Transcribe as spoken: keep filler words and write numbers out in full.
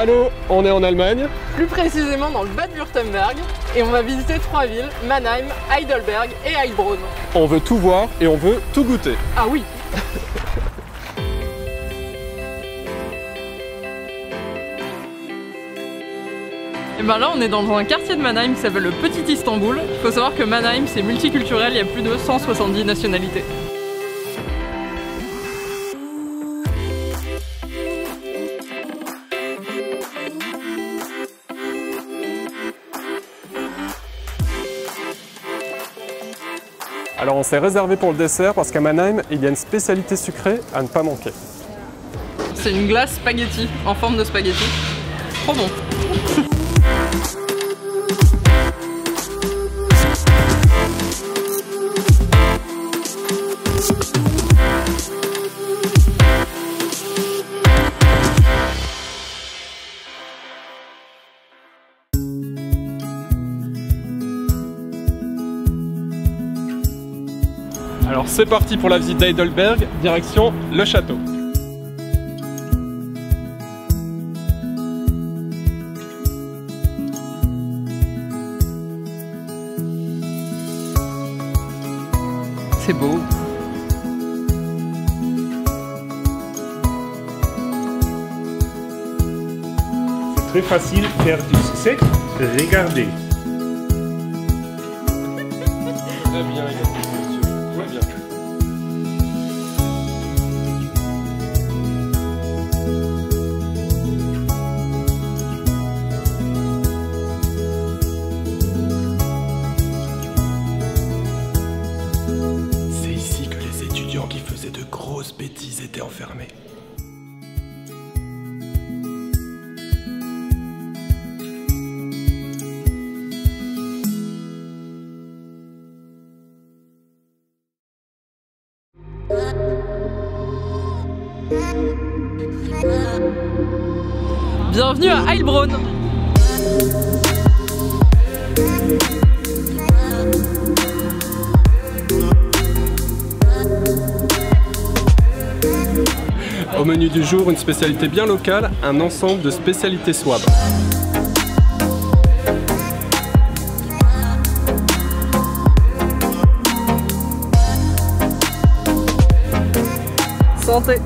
Allô, on est en Allemagne. Plus précisément dans le Bade-Württemberg. Et on va visiter trois villes, Mannheim, Heidelberg et Heilbronn. On veut tout voir et on veut tout goûter. Ah oui. Et ben là on est dans un quartier de Mannheim qui s'appelle le Petit Istanbul. Il faut savoir que Mannheim c'est multiculturel, il y a plus de cent soixante-dix nationalités. Alors on s'est réservé pour le dessert parce qu'à Mannheim, il y a une spécialité sucrée à ne pas manquer. C'est une glace spaghetti, en forme de spaghetti. Trop bon. Alors c'est parti pour la visite d'Heidelberg, direction le château. C'est beau. C'est très facile de faire du succès, regardez. Très bien, regardez. De grosses bêtises étaient enfermées. Bienvenue à Heilbronn. Au menu du jour, une spécialité bien locale, un ensemble de spécialités souaves. Santé!